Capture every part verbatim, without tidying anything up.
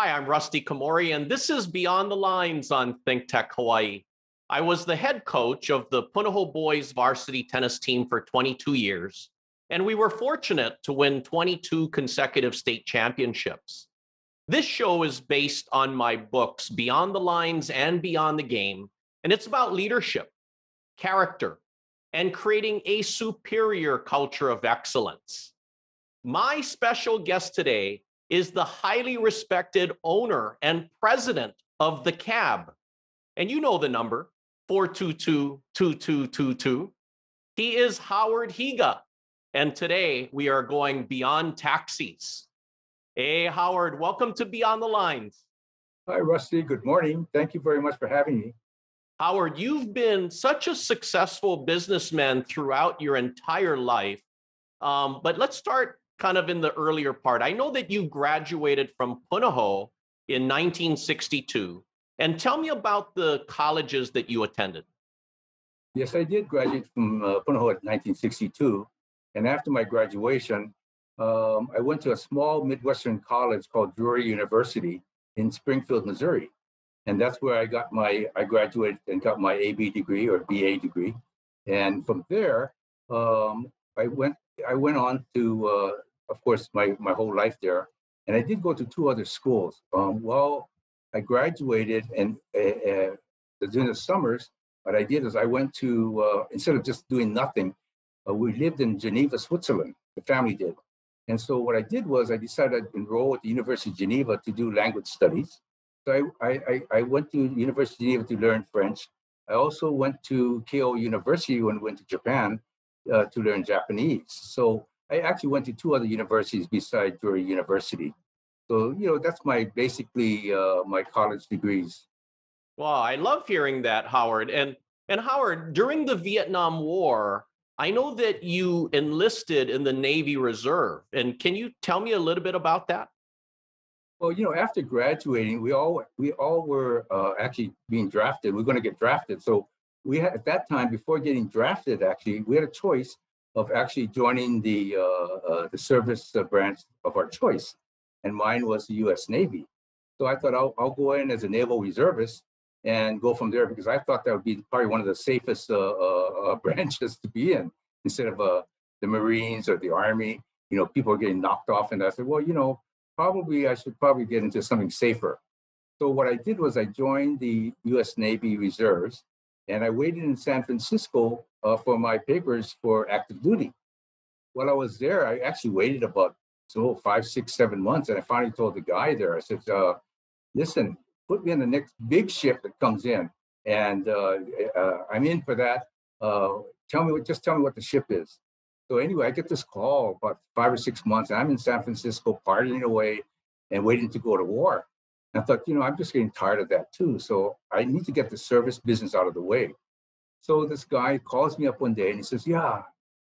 Hi, I'm Rusty Komori, and this is Beyond the Lines on Think Tech Hawaii. I was the head coach of the Punahou boys varsity tennis team for twenty-two years, and we were fortunate to win twenty-two consecutive state championships. This show is based on my books, Beyond the Lines and Beyond the Game, and it's about leadership, character, and creating a superior culture of excellence. My special guest today is the highly respected owner and president of The Cab. And you know the number, four two two, two two two two. He is Howard Higa. And today we are going beyond taxis. Hey, Howard, welcome to Beyond the Lines. Hi, Rusty. Good morning. Thank you very much for having me. Howard, you've been such a successful businessman throughout your entire life. Um, but let's start kind of in the earlier part. I know that you graduated from Punahou in nineteen sixty-two. And tell me about the colleges that you attended. Yes, I did graduate from uh, Punahou in nineteen sixty-two. And after my graduation, um, I went to a small Midwestern college called Drury University in Springfield, Missouri. And that's where I got my, I graduated and got my A B degree or B A degree. And from there, um, I went I went on to, uh, of course, my, my whole life there. And I did go to two other schools. Um, well, I graduated and uh, uh, during the summers, what I did is I went to, uh, instead of just doing nothing, uh, we lived in Geneva, Switzerland, the family did. And so what I did was I decided I'd enroll at the University of Geneva to do language studies. So I, I, I went to the University of Geneva to learn French. I also went to Keio University when I went to Japan uh, to learn Japanese. So I actually went to two other universities besides Drury University. So, you know, that's my basically uh, my college degrees. Well, I love hearing that, Howard. And, and Howard, during the Vietnam War, I know that you enlisted in the Navy Reserve. And can you tell me a little bit about that? Well, you know, after graduating, we all we all were uh, actually being drafted. We we're going to get drafted. So we had, at that time, before getting drafted, actually, we had a choice of actually joining the uh, uh, the service uh, branch of our choice. And mine was the U S Navy. So I thought I'll, I'll go in as a naval reservist and go from there, because I thought that would be probably one of the safest uh, uh, branches to be in, instead of uh, the Marines or the Army. You know, people are getting knocked off. And I said, well, you know, probably I should probably get into something safer. So what I did was I joined the U S Navy Reserves, and I waited in San Francisco uh, for my papers for active duty. While I was there, I actually waited about So five, six, seven months. And I finally told the guy there, I said, uh, listen, put me in the next big ship that comes in. And uh, uh, I'm in for that. Uh, tell me what, just tell me what the ship is. So anyway, I get this call about five or six months. And I'm in San Francisco partying away and waiting to go to war. And I thought, you know, I'm just getting tired of that too. So I need to get the service business out of the way. So this guy calls me up one day and he says, yeah,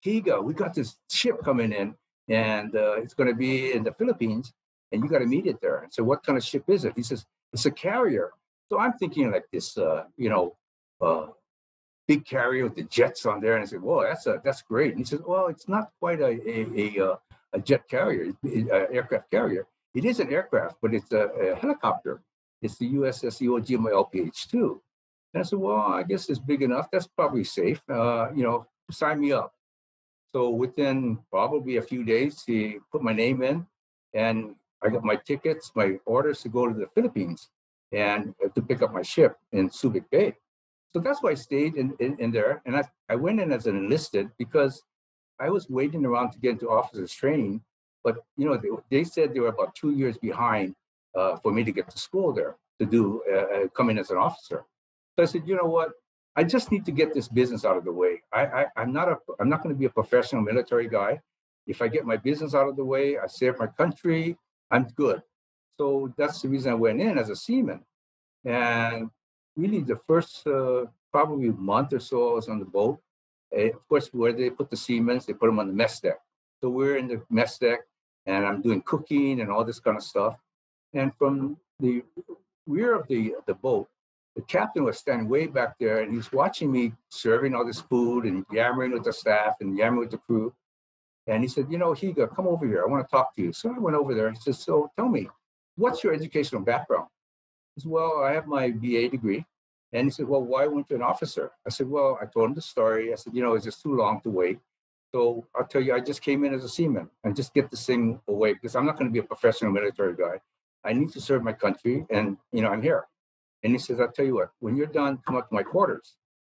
Higa, we got this ship coming in. And uh, it's going to be in the Philippines, and you got to meet it there. And so, what kind of ship is it? He says, it's a carrier. So I'm thinking like this, uh, you know, uh, big carrier with the jets on there. And I said, whoa, that's a, that's great. And he says, well, it's not quite a a, a, a jet carrier, an aircraft carrier. It is an aircraft, but it's a, a helicopter. It's the U S S Iwo Jima L P H two. And I said, well, I guess it's big enough. That's probably safe. Uh, you know, sign me up. So within probably a few days, he put my name in, and I got my tickets, my orders to go to the Philippines and to pick up my ship in Subic Bay. So that's why I stayed in, in, in there. And I, I went in as an enlisted because I was waiting around to get into officer's training. But, you know, they, they said they were about two years behind uh, for me to get to school there to do uh, come in as an officer. So I said, you know what? I just need to get this business out of the way. I, I, I'm not a, I'm not going to be a professional military guy. If I get my business out of the way, I serve my country, I'm good. So that's the reason I went in as a seaman. And really the first uh, probably month or so I was on the boat. Uh, of course, where they put the seamen, they put them on the mess deck. So we're in the mess deck and I'm doing cooking and all this kind of stuff. And from the rear of the, the boat, the captain was standing way back there, and he's watching me serving all this food and yammering with the staff and yammering with the crew. And he said, you know, Higa, come over here. I want to talk to you. So I went over there and he said, so tell me, what's your educational background? He said, well, I have my B A degree. And he said, well, why weren't you an officer? I said, well, I told him the story. I said, you know, it's just too long to wait. So I'll tell you, I just came in as a seaman and just get this thing away because I'm not going to be a professional military guy. I need to serve my country and, you know, I'm here. And he says, I'll tell you what, when you're done, come up to my quarters.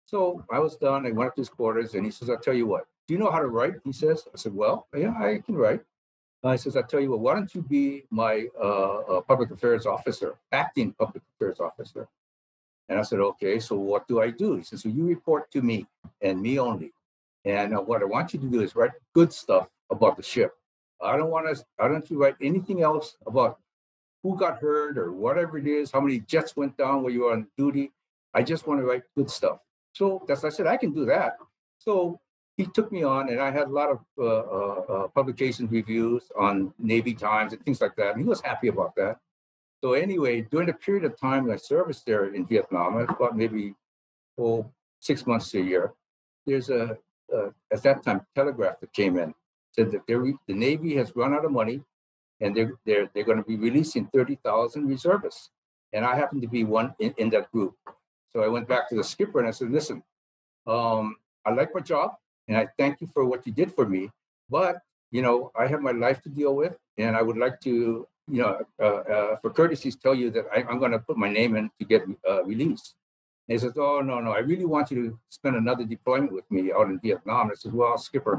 So I was done. I went up to his quarters and he says, I'll tell you what, do you know how to write? He says, I said, well, yeah, I can write. Uh, he says, I'll tell you what, why don't you be my uh, uh, public affairs officer, acting public affairs officer? And I said, okay, so what do I do? He says, so you report to me and me only. And uh, what I want you to do is write good stuff about the ship. I don't want to, I don't want you to write anything else about who got hurt or whatever it is, how many jets went down while you were on duty. I just want to write good stuff. So that's, I said, I can do that. So he took me on and I had a lot of uh, uh, uh, publication reviews on Navy Times and things like that. And he was happy about that. So anyway, during the period of time I serviced there in Vietnam, I thought maybe oh, six months to a year, there's a, Uh, at that time, telegraph that came in said that the Navy has run out of money, and they're they're they're going to be releasing thirty thousand reservists. And I happened to be one in, in that group. So I went back to the skipper and I said, "Listen, um, I like my job, and I thank you for what you did for me. But you know, I have my life to deal with, and I would like to, you know, uh, uh, for courtesies, tell you that I, I'm going to put my name in to get uh, released." And he says, oh, no, no, I really want you to spend another deployment with me out in Vietnam. And I said, well, Skipper,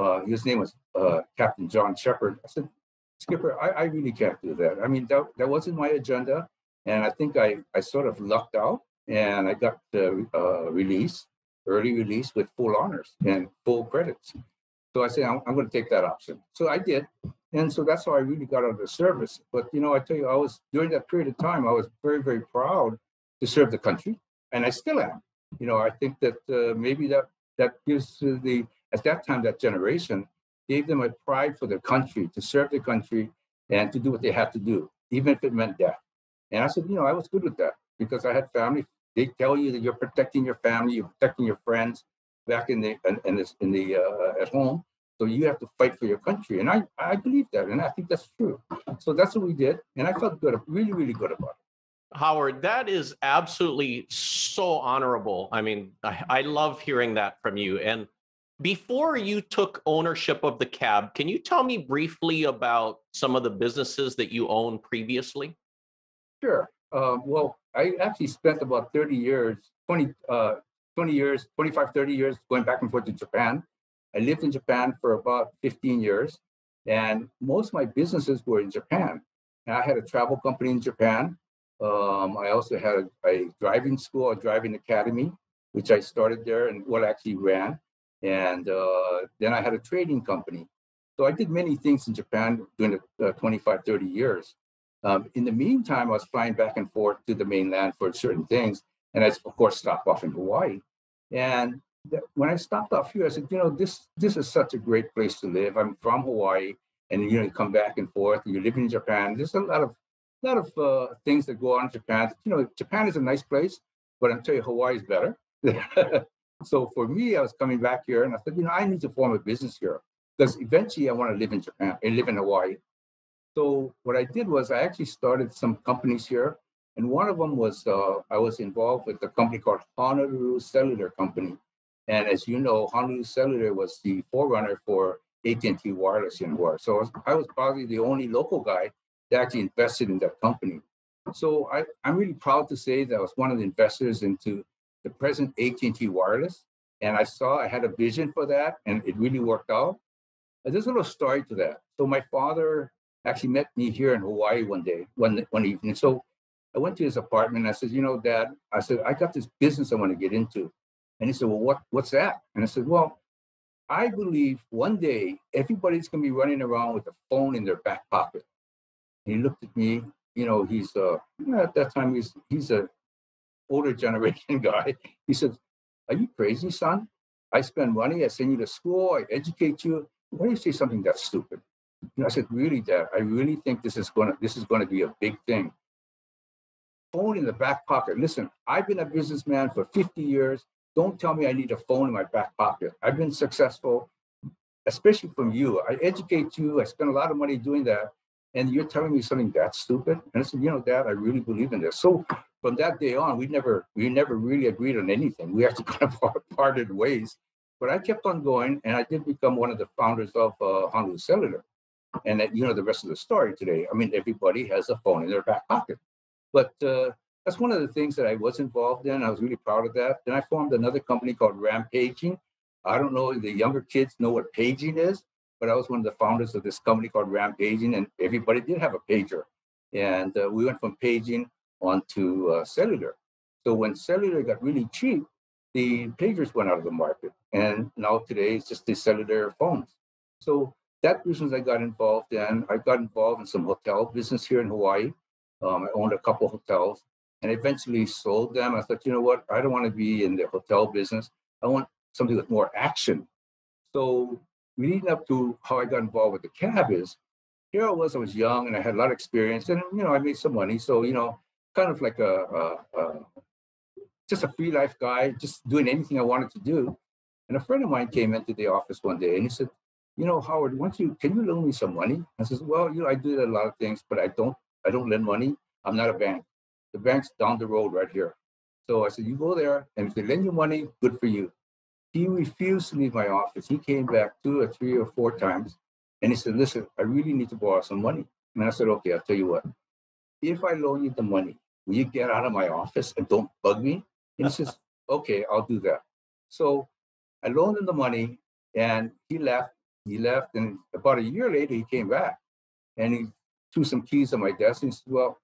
uh, his name was uh, Captain John Shepherd. I said, Skipper, I, I really can't do that. I mean, that, that wasn't my agenda. And I think I, I sort of lucked out and I got the uh, release, early release with full honors and full credits. So I said, I'm, I'm going to take that option. So I did. And so that's how I really got out of the service. But, you know, I tell you, I was during that period of time, I was very, very proud to serve the country, and I still am. You know, I think that uh, maybe that that gives to the at that time that generation gave them a pride for their country to serve their country and to do what they had to do, even if it meant death. And I said, you know, I was good with that because I had family. They tell you that you're protecting your family, you're protecting your friends back in the in, in, this, in the uh, at home. So you have to fight for your country, and I I believe that, and I think that's true. So that's what we did, and I felt good, really, really good about it. Howard, that is absolutely so honorable. I mean, I, I love hearing that from you. And before you took ownership of the Cab, can you tell me briefly about some of the businesses that you owned previously? Sure. Uh, well, I actually spent about thirty years, twenty, uh, twenty years, twenty-five, thirty years going back and forth to Japan. I lived in Japan for about fifteen years, and most of my businesses were in Japan. And I had a travel company in Japan. Um, I also had a, a driving school, a driving academy, which I started there and what I actually ran. And uh, then I had a trading company. So I did many things in Japan during the uh, twenty-five, thirty years. Um, in the meantime, I was flying back and forth to the mainland for certain things. And I, of course, stopped off in Hawaii. And th- when I stopped off here, I said, you know, this, this is such a great place to live. I'm from Hawaii, and you know, you come back and forth, and you're living in Japan. There's a lot of A lot of uh, things that go on in Japan. You know, Japan is a nice place, but I'm telling you, Hawaii is better. So for me, I was coming back here, and I said, you know, I need to form a business here because eventually I want to live in Japan and live in Hawaii. So what I did was I actually started some companies here, and one of them was uh, I was involved with a company called Honolulu Cellular Company, and as you know, Honolulu Cellular was the forerunner for A T and T Wireless in Hawaii. So I was, I was probably the only local guy actually invested in that company. So I, I'm really proud to say that I was one of the investors into the present A T and T Wireless. And I saw I had a vision for that, and it really worked out. And there's a little story to that. So my father actually met me here in Hawaii one day, one, one evening. So I went to his apartment and I said, you know, Dad, I said, I got this business I want to get into. And he said, well, what, what's that? And I said, well, I believe one day everybody's going to be running around with a phone in their back pocket. He looked at me, you know, he's, uh, at that time, he's he's a older generation guy. He said, are you crazy, son? I spend money, I send you to school, I educate you. Why do you say something that's stupid? And I said, really, Dad, I really think this is gonna this is gonna be a big thing. Phone in the back pocket. Listen, I've been a businessman for fifty years. Don't tell me I need a phone in my back pocket. I've been successful, especially from you. I educate you, I spend a lot of money doing that. and you're telling me something that stupid? And I said, you know, Dad, I really believe in this. So from that day on, we never we never really agreed on anything. We actually kind of parted ways. But I kept on going, and I did become one of the founders of uh, Honolulu Cellular. And that, you know, the rest of the story today. I mean, everybody has a phone in their back pocket. But uh, that's one of the things that I was involved in. I was really proud of that. Then I formed another company called Ram Paging. I don't know if the younger kids know what paging is, but I was one of the founders of this company called Ram Paging, and everybody did have a pager. And uh, we went from paging onto uh, cellular. So when cellular got really cheap, the pagers went out of the market. And now today it's just the cellular phones. So that business I got involved in, I got involved in some hotel business here in Hawaii. Um, I owned a couple of hotels and eventually sold them. I thought, you know what? I don't want to be in the hotel business. I want something with more action. So leading up to how I got involved with the cab is, here I was, I was young and I had a lot of experience and, you know, I made some money. So, you know, kind of like a, a, a just a free life guy, just doing anything I wanted to do. And a friend of mine came into the office one day and he said, you know, Howard, once you can you loan me some money? I says, well, you know, I do a lot of things, but I don't, I don't lend money. I'm not a bank. The bank's down the road right here. So I said, you go there, and if they lend you money, good for you. He refused to leave my office. He came back two or three or four times, and he said, listen, I really need to borrow some money. And I said, okay, I'll tell you what. If I loan you the money, will you get out of my office and don't bug me? And he says, okay, I'll do that. So I loaned him the money, and he left. He left, and about a year later, he came back, and he threw some keys on my desk, and he said, well,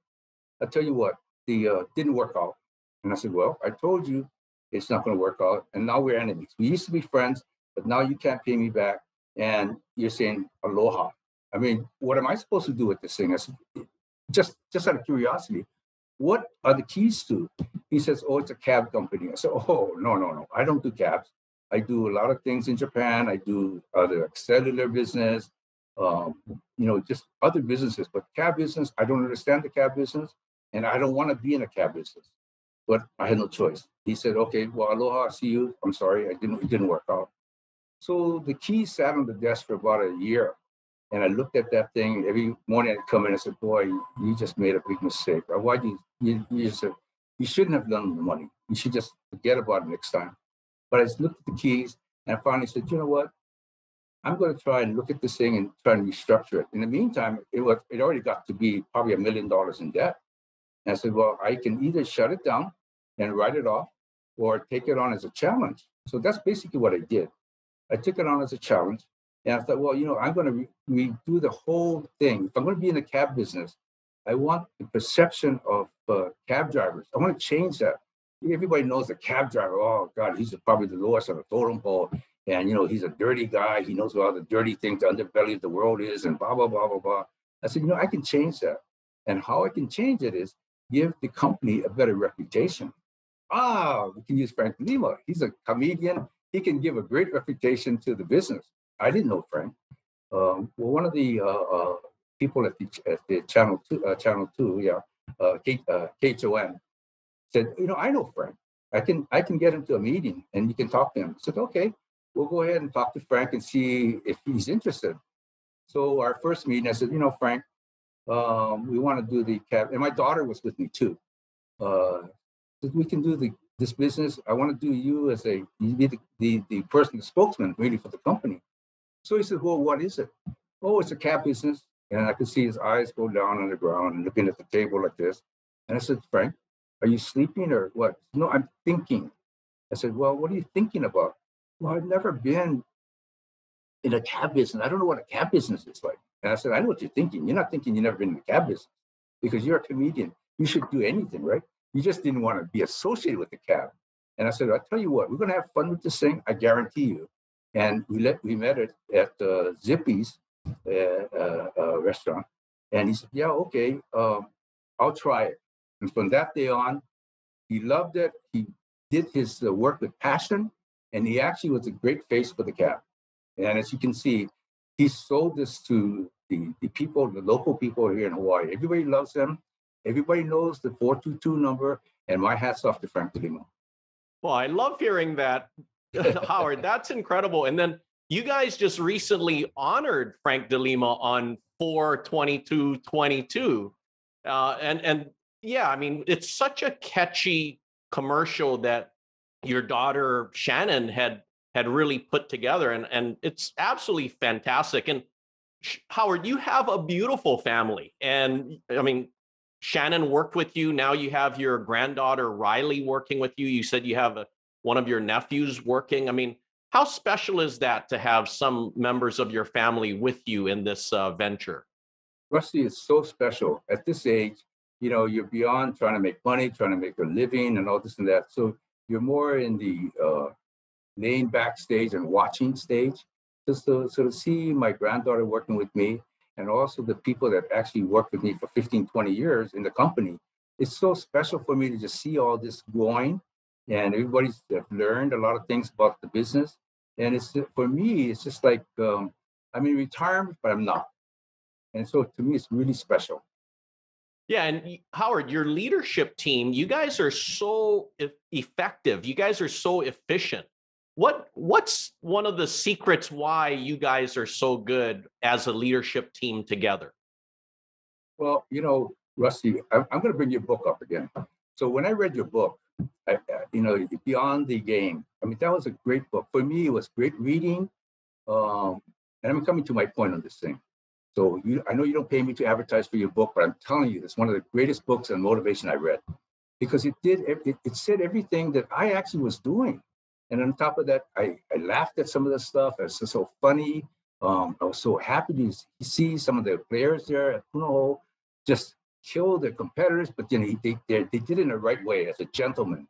I'll tell you what, the uh, didn't work out. And I said, well, I told you it's not going to work out, and now we're enemies. We used to be friends, but now you can't pay me back, and you're saying aloha. I mean, what am I supposed to do with this thing? I said, just, just out of curiosity, what are the keys to? He says, oh, it's a cab company. I said, oh, no, no, no, I don't do cabs. I do a lot of things in Japan. I do other cellular business, um, you know, just other businesses. But cab business, I don't understand the cab business, and I don't want to be in a cab business. But I had no choice. He said, okay, well, aloha, see you. I'm sorry, I didn't, it didn't work out. So the key sat on the desk for about a year. And I looked at that thing. Every morning I'd come in and said, boy, you just made a big mistake. Or why do you, you, you, just, you shouldn't have done the money. You should just forget about it next time. But I just looked at the keys and I finally said, you know what? I'm going to try and look at this thing and try and restructure it. In the meantime, it was it already got to be probably a million dollars in debt. And I said, well, I can either shut it down and write it off or take it on as a challenge. So that's basically what I did. I took it on as a challenge. And I thought, well, you know, I'm going to re redo the whole thing. If I'm going to be in the cab business, I want the perception of uh, cab drivers. I want to change that. Everybody knows the cab driver. Oh, God, he's probably the lowest on the totem pole. And, you know, he's a dirty guy. He knows all the dirty things, the underbelly of the world is, and blah, blah, blah, blah, blah. I said, you know, I can change that. And how I can change it is give the company a better reputation. Ah, we can use Frank DeLima. He's a comedian. He can give a great reputation to the business. I didn't know Frank. Um, well, one of the uh, uh, people at the, at the Channel two, uh, Channel two, yeah, uh, K, uh, K H O N, said, you know, I know Frank. I can I can get him to a meeting and you can talk to him. I said, okay, we'll go ahead and talk to Frank and see if he's interested. So our first meeting, I said, you know, Frank, um, we want to do the cab. And my daughter was with me too. Uh, said, we can do the this business. I want to do you as a, you be the, the, the person, the spokesman really for the company. So he said, well, what is it? Oh, it's a cab business. And I could see his eyes go down on the ground and looking at the table like this. And I said, Frank, are you sleeping or what? No, I'm thinking. I said, well, what are you thinking about? Well, I've never been in a cab business. I don't know what a cab business is like. And I said, I know what you're thinking. You're not thinking you've never been in a cab business because you're a comedian. You should do anything, right? You just didn't want to be associated with the cab. And I said, I'll tell you what, we're going to have fun with this thing. I guarantee you. And we, let, we met at, at uh, Zippy's uh, uh, uh, restaurant. And he said, yeah, okay, um, I'll try it. And from that day on, he loved it. He did his uh, work with passion, and he actually was a great face for the cab. And as you can see, he sold this to the, the people, the local people here in Hawaii. Everybody loves him. Everybody knows the four two two number, and my hat's off to Frank DeLima. Well, I love hearing that, Howard. That's incredible. And then you guys just recently honored Frank DeLima on four twenty-two twenty-two. Uh, and, and yeah, I mean, it's such a catchy commercial that your daughter Shannon had had really put together. And, and it's absolutely fantastic. And Howard, you have a beautiful family. And I mean, Shannon worked with you. Now you have your granddaughter Riley working with you. You said you have a, one of your nephews working. I mean, how special is that to have some members of your family with you in this uh, venture? Rusty, is so special. At this age, you know, you're beyond trying to make money, trying to make a living and all this and that. So you're more in the uh, laying back stage and watching stage. Just to sort of see my granddaughter working with me and also the people that actually worked with me for fifteen, twenty years in the company. It's so special for me to just see all this going. And everybody's learned a lot of things about the business. And it's for me, it's just like, um, I'm in retirement, but I'm not. And so to me, it's really special. Yeah. And Howard, your leadership team, you guys are so effective. You guys are so efficient. What What's one of the secrets why you guys are so good as a leadership team together? Well, you know, Rusty, I'm, I'm going to bring your book up again. So when I read your book, I, you know, Beyond the Game. I mean, that was a great book. For me, it was great reading. Um, and I'm coming to my point on this thing. So you, I know you don't pay me to advertise for your book, but I'm telling you, it's one of the greatest books on motivation I read. Because it did, it, it said everything that I actually was doing. And on top of that, I, I laughed at some of the stuff. It was so, so funny. Um, I was so happy to see some of the players there at Punahou just kill their competitors, but you know they they, they did it in the right way as a gentleman.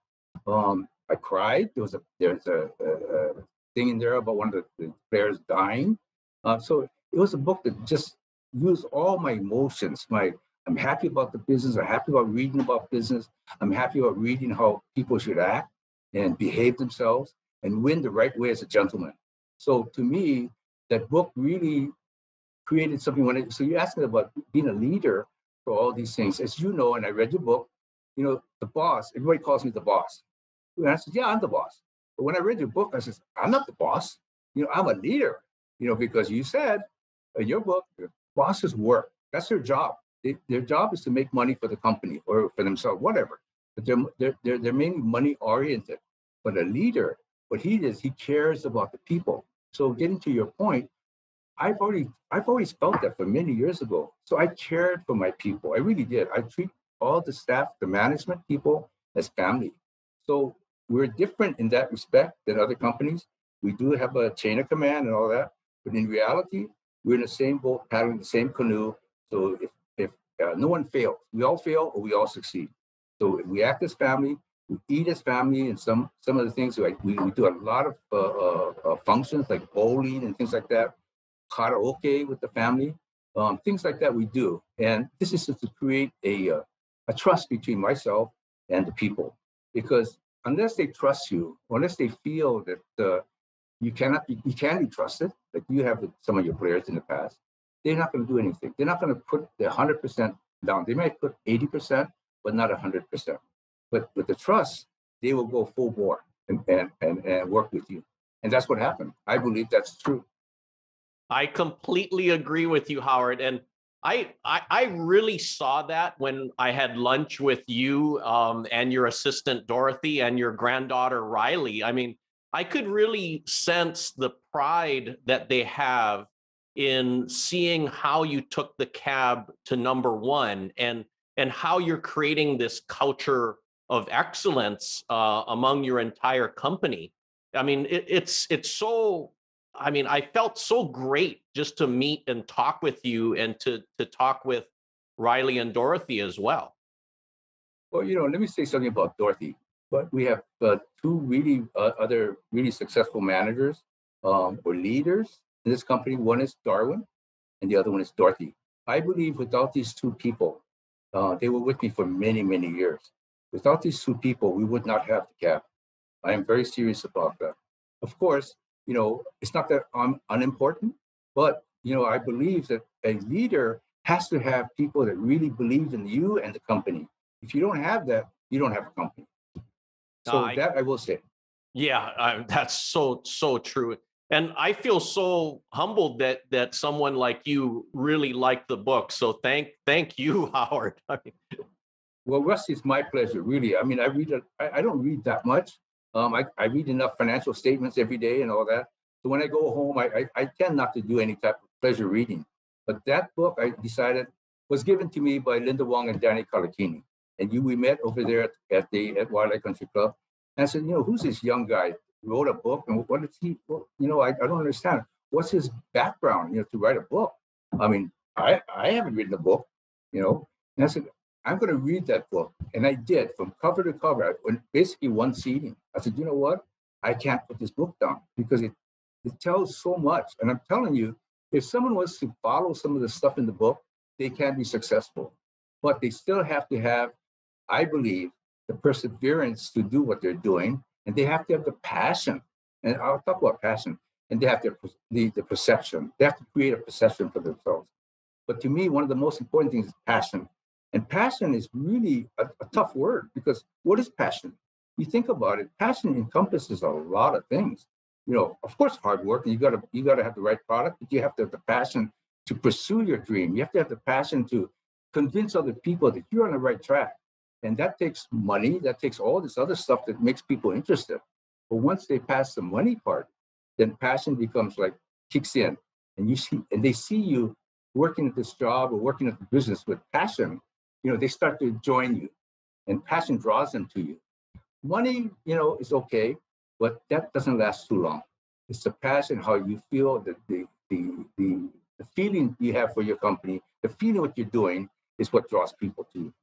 Um, I cried. There was a there's a, a, a thing in there about one of the, the players dying. Uh, so it was a book that just used all my emotions. My I'm happy about the business. I'm happy about reading about business. I'm happy about reading how people should act and behave themselves and win the right way as a gentleman. So to me, that book really created something. When it, so you asked me about being a leader. All these things, as you know, and I read your book, you know, the boss, everybody calls me the boss. And I said, yeah, I'm the boss. But when I read your book, I said, I'm not the boss. You know, I'm a leader, you know, because you said in your book, bosses work. That's their job. They, their job is to make money for the company or for themselves, whatever. But they're, they're, they're, they're mainly money oriented. But a leader, what he does, he cares about the people. So getting to your point, I've already, I've always felt that for many years ago. So I cared for my people. I really did. I treat all the staff, the management people as family. So we're different in that respect than other companies. We do have a chain of command and all that, but in reality, we're in the same boat, paddling the same canoe. So if, if uh, no one fails, we all fail or we all succeed. So we act as family, we eat as family, and some, some of the things, like we, we do a lot of uh, uh, functions like bowling and things like that. Karaoke with the family, um, things like that we do. And this is to create a, uh, a trust between myself and the people. Because unless they trust you, unless they feel that uh, you cannot, you, you can be trusted, like you have with some of your players in the past, they're not going to do anything. They're not going to put their one hundred percent down. They might put eighty percent, but not one hundred percent. But with the trust, they will go full bore and, and, and, and work with you. And that's what happened. I believe that's true. I completely agree with you, Howard. And I, I I really saw that when I had lunch with you um, and your assistant, Dorothy, and your granddaughter, Riley. I mean, I could really sense the pride that they have in seeing how you took the cab to number one and, and how you're creating this culture of excellence uh, among your entire company. I mean, it, it's it's so... I mean, I felt so great just to meet and talk with you and to, to talk with Riley and Dorothy as well. Well, you know, let me say something about Dorothy. But we have uh, two really uh, other really successful managers um, or leaders in this company. One is Darwin and the other one is Dorothy. I believe without these two people, uh, they were with me for many, many years. Without these two people, we would not have the cab. I am very serious about that. Of course, you know, it's not that I'm unimportant, but, you know, I believe that a leader has to have people that really believe in you and the company. If you don't have that, you don't have a company. So uh, I, that I will say. Yeah, uh, that's so, so true. And I feel so humbled that that someone like you really liked the book. So thank thank you, Howard. I mean, well, Rusty, it's my pleasure, really. I mean, I read a, I, I don't read that much. Um, I, I read enough financial statements every day and all that. So when I go home, I, I, I tend not to do any type of pleasure reading. But that book, I decided, was given to me by Linda Wong and Danny Colichini. And you, we met over there at, at the at Wildlife Country Club. And I said, you know, who's this young guy? Wrote a book, and what did he, you know, I, I don't understand. What's his background, you know, to write a book? I mean, I, I haven't written a book, you know. And I said, I'm going to read that book. And I did, from cover to cover, basically one sitting. I said, you know what? I can't put this book down because it, it tells so much. And I'm telling you, if someone wants to follow some of the stuff in the book, they can be successful. But they still have to have, I believe, the perseverance to do what they're doing. And they have to have the passion, and I'll talk about passion, and they have to have the, the perception. They have to create a perception for themselves. But to me, one of the most important things is passion. And passion is really a, a tough word, because what is passion? You think about it, passion encompasses a lot of things. You know, of course, hard work, and you gotta, you gotta have the right product, but you have to have the passion to pursue your dream. You have to have the passion to convince other people that you're on the right track. And that takes money, that takes all this other stuff that makes people interested. But once they pass the money part, then passion becomes like, kicks in. And you see, and they see you working at this job or working at the business with passion, you know, they start to join you. And passion draws them to you. Money, you know, is okay, but that doesn't last too long. It's the passion, how you feel, the, the, the, the, the feeling you have for your company, the feeling what you're doing is what draws people to you.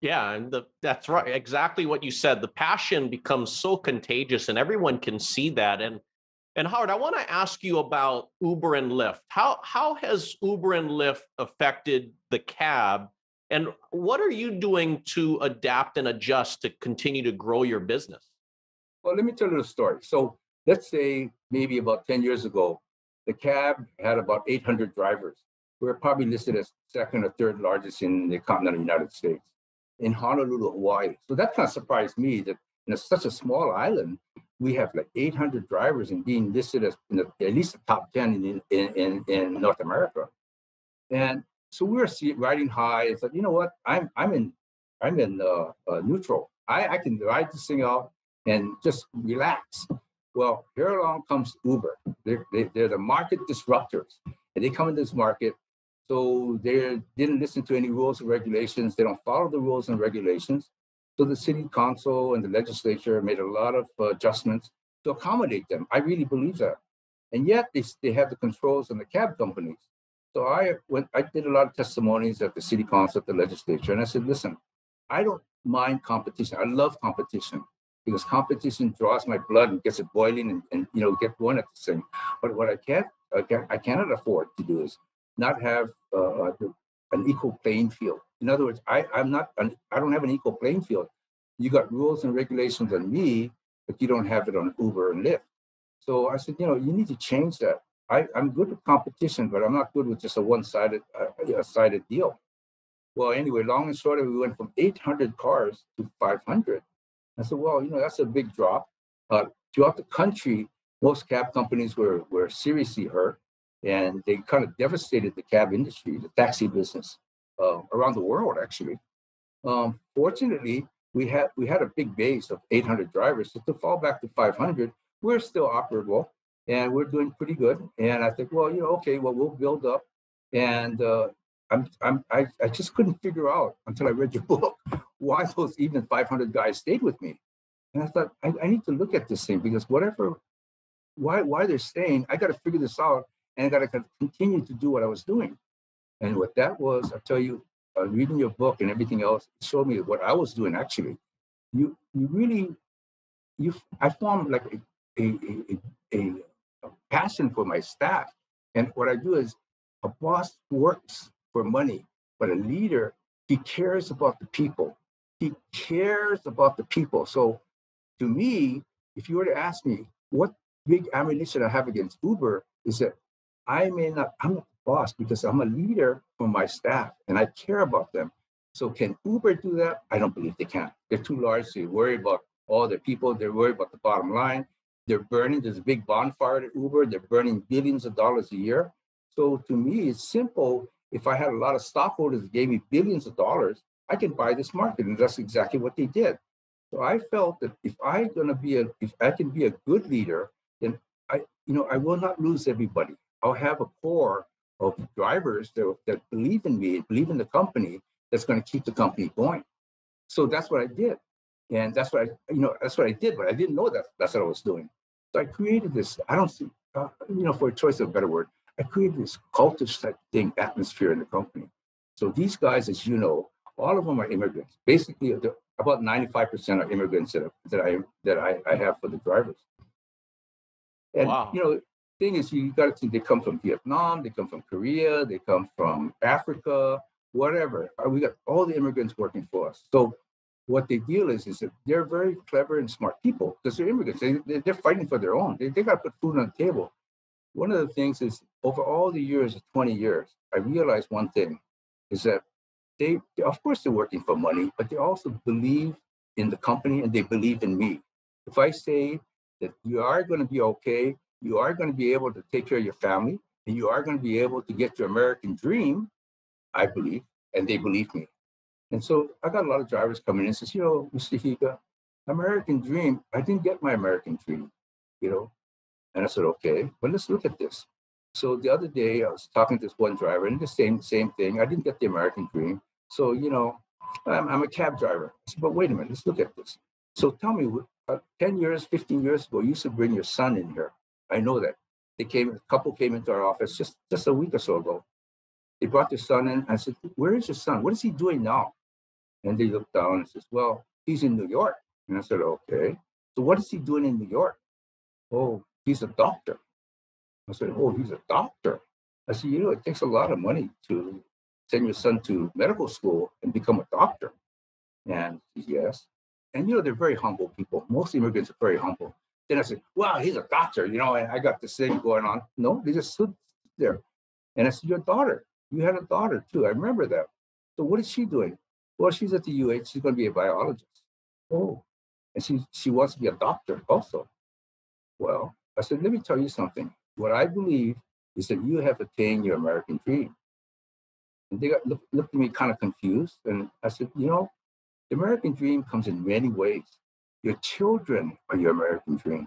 Yeah, and the, that's right. Exactly what you said. The passion becomes so contagious, and everyone can see that. And and Howard, I want to ask you about Uber and Lyft. How how has Uber and Lyft affected the cab, and what are you doing to adapt and adjust to continue to grow your business? Well, let me tell you a story. So let's say maybe about ten years ago, the cab had about eight hundred drivers. We're probably listed as second or third largest in the continental United States. In Honolulu, Hawaii. So that kind of surprised me that in a, such a small island, we have like eight hundred drivers and being listed as in the, at least the top ten in, in, in, in North America. And so we were riding high. It's like, you know what? I'm I'm in I'm in uh, uh, neutral. I, I can ride this thing out and just relax. Well, here along comes Uber. They're, they, they're the market disruptors, and they come into this market. So they didn't listen to any rules and regulations. They don't follow the rules and regulations. So the city council and the legislature made a lot of uh, adjustments to accommodate them. I really believe that. And yet they, they have the controls on the cab companies. So I went, I did a lot of testimonies at the city council, at the legislature. And I said, listen, I don't mind competition. I love competition because competition draws my blood and gets it boiling and, and you know, get going at this thing. But what I can't, I, can't, I cannot afford to do is not have uh, an equal playing field. In other words, I, I'm not, an, I don't have an equal playing field. You got rules and regulations on me, but you don't have it on Uber and Lyft. So I said, you know, you need to change that. I, I'm good with competition, but I'm not good with just a one-sided uh, sided deal. Well, anyway, long and short, we went from eight hundred cars to five hundred. I said, well, you know, that's a big drop. Uh, throughout the country, most cab companies were, were seriously hurt. And they kind of devastated the cab industry, the taxi business, uh, around the world, actually. Um, fortunately, we had we had a big base of eight hundred drivers. So to fall back to five hundred, we're still operable, and we're doing pretty good. And I think, well, you know, okay, well, we'll build up. And uh, I'm, I'm, I, I just couldn't figure out until I read your book why those even five hundred guys stayed with me. And I thought, I, I need to look at this thing because whatever, why, why they're staying, I got to figure this out. And I got to continue to do what I was doing. And what that was, I tell you, uh, reading your book and everything else showed me what I was doing, actually. You you really, you I formed like a, a, a, a, a passion for my staff. And what I do is a boss works for money, but a leader, he cares about the people. He cares about the people. So to me, if you were to ask me what big ammunition I have against Uber is that I may not, I'm not the boss because I'm a leader for my staff and I care about them. So can Uber do that? I don't believe they can. They're too large. They worry about all the people. They worry about the bottom line. They're burning, there's a big bonfire at Uber. They're burning billions of dollars a year. So to me, it's simple. If I had a lot of stockholders that gave me billions of dollars, I can buy this market. And that's exactly what they did. So I felt that if I'm going to be a, if I can be a good leader, then I, you know, I will not lose everybody. I'll have a core of drivers that, that believe in me, believe in the company, that's going to keep the company going. So that's what I did. And that's what I, you know, that's what I did, but I didn't know that that's what I was doing. So I created this, I don't see, uh, you know, for a choice of a better word, I created this cultish type thing, atmosphere in the company. So these guys, as you know, all of them are immigrants. Basically, about ninety-five percent are immigrants that, that, I, that I, I have for the drivers. And, wow. you know, the thing is, you got to think they come from Vietnam, they come from Korea, they come from Africa, whatever. We got all the immigrants working for us. So what they deal is, is that they're very clever and smart people because they're immigrants. They, they're fighting for their own. They, they got to put food on the table. One of the things is over all the years, twenty years, I realized one thing is that they, of course, they're working for money, but they also believe in the company and they believe in me. If I say that you are going to be okay, you are going to be able to take care of your family, and you are going to be able to get your American dream, I believe, and they believe me. And so I got a lot of drivers coming in and says, you know, Mister Higa, American dream, I didn't get my American dream, you know. And I said, okay, well, let's look at this. So the other day I was talking to this one driver and the same same thing. I didn't get the American dream. So, you know, I'm, I'm a cab driver. I said, but wait a minute, let's look at this. So tell me, uh, ten years, fifteen years ago, you used to bring your son in here. I know that. They came, a couple came into our office just, just a week or so ago. They brought their son in. I said, where is your son? What is he doing now? And they looked down and says, well, he's in New York. And I said, okay. So what is he doing in New York? Oh, he's a doctor. I said, oh, he's a doctor. I said, you know, it takes a lot of money to send your son to medical school and become a doctor. And yes. And, you know, they're very humble people. Most immigrants are very humble. Then I said, wow, he's a doctor, you know, and I got this thing going on. No, they just stood there. And I said, your daughter, you had a daughter too. I remember that. So what is she doing? Well, she's at the U H. She's going to be a biologist. Oh, and she, she wants to be a doctor also. Well, I said, let me tell you something. What I believe is that you have attained your American dream. And they got, look, looked at me kind of confused. And I said, you know, the American dream comes in many ways. Your children are your American dream.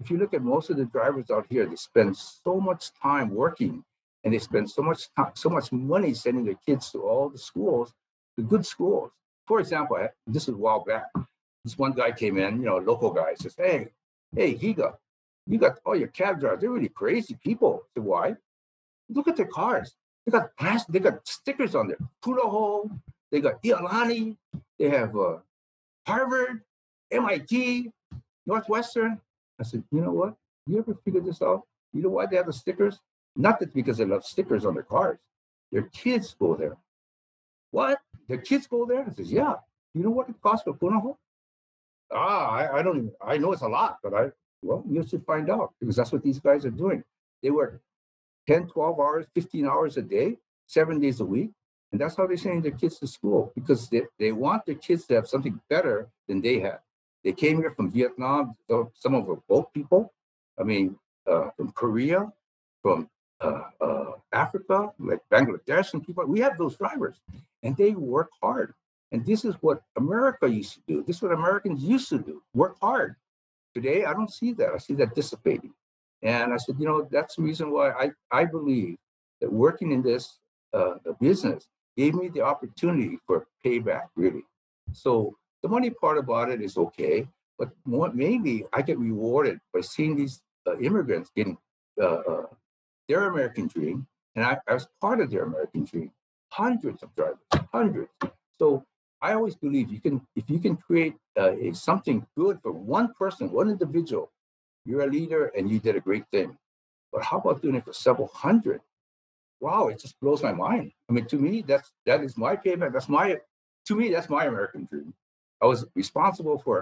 If you look at most of the drivers out here, they spend so much time working and they spend so much time, so much money sending their kids to all the schools, the good schools. For example, I, this is a while back. This one guy came in, you know, a local guy, says, hey, hey, Higa, you got all your cab drivers. They're really crazy people. I said, why? Look at their cars. They got plastic, they got stickers on there. Pulaho, they got Iolani, they have uh, Harvard, M I T, Northwestern. I said, you know what? You ever figured this out? You know why they have the stickers? Not that because they love stickers on their cars. Their kids go there. What? The kids go there? I says, yeah. You know what it costs for Punahou? Ah, I, I don't even, I know it's a lot, but I, well, you should find out because that's what these guys are doing. They work ten, twelve hours, fifteen hours a day, seven days a week. And that's how they're sending their kids to school because they, they want their kids to have something better than they had. They came here from Vietnam, some of them boat people. I mean, uh, from Korea, from Uh, uh, Africa, like Bangladesh and people, we have those drivers and they work hard. And this is what America used to do. This is what Americans used to do, work hard. Today, I don't see that. I see that dissipating. And I said, you know, that's the reason why I, I believe that working in this uh, business gave me the opportunity for payback, really. So the money part about it is okay, but more, maybe I get rewarded by seeing these uh, immigrants getting uh, uh, their American dream, and I, I was part of their American dream. Hundreds of drivers, hundreds. So I always believe you can, if you can create uh, a, something good for one person, one individual, you're a leader and you did a great thing. But how about doing it for several hundred? Wow, it just blows my mind. I mean, to me, that's that is my payback. That's my, to me, that's my American dream. I was responsible for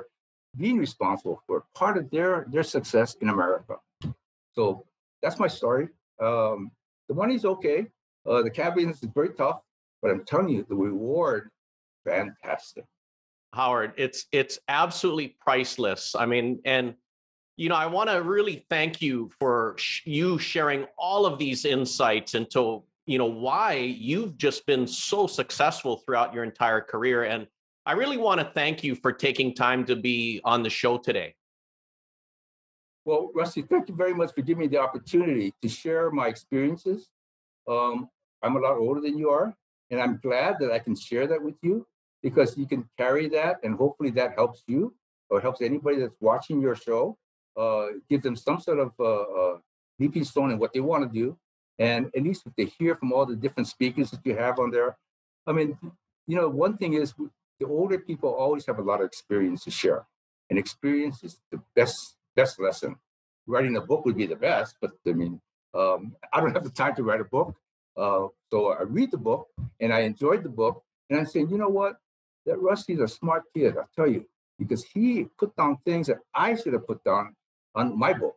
being responsible for part of their their success in America. So that's my story. Um, the money's okay. Uh, the cab business is very tough, but I'm telling you, the reward, fantastic. Howard, it's it's absolutely priceless. I mean, and you know, I want to really thank you for sh- you sharing all of these insights into, you know, why you've just been so successful throughout your entire career. And I really want to thank you for taking time to be on the show today. Well, Rusty, thank you very much for giving me the opportunity to share my experiences. Um, I'm a lot older than you are, and I'm glad that I can share that with you, because you can carry that, and hopefully that helps you or helps anybody that's watching your show, uh, give them some sort of uh, uh, leaping stone in what they want to do. And at least if they hear from all the different speakers that you have on there, I mean, you know, one thing is the older people always have a lot of experience to share, and experience is the best best lesson. Writing a book would be the best, but I mean, um, I don't have the time to write a book. Uh, so I read the book and I enjoyed the book, and I'm saying, you know what? That Rusty's a smart kid, I'll tell you, because he put down things that I should have put down on my book.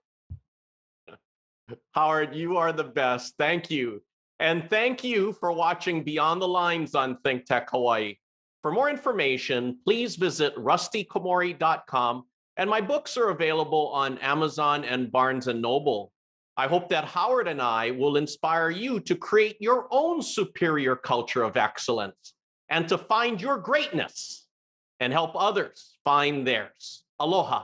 Howard, you are the best. Thank you. And thank you for watching Beyond the Lines on Think Tech Hawaii. For more information, please visit rusty komori dot com, and my books are available on Amazon and Barnes and Noble. I hope that Howard and I will inspire you to create your own superior culture of excellence and to find your greatness and help others find theirs. Aloha.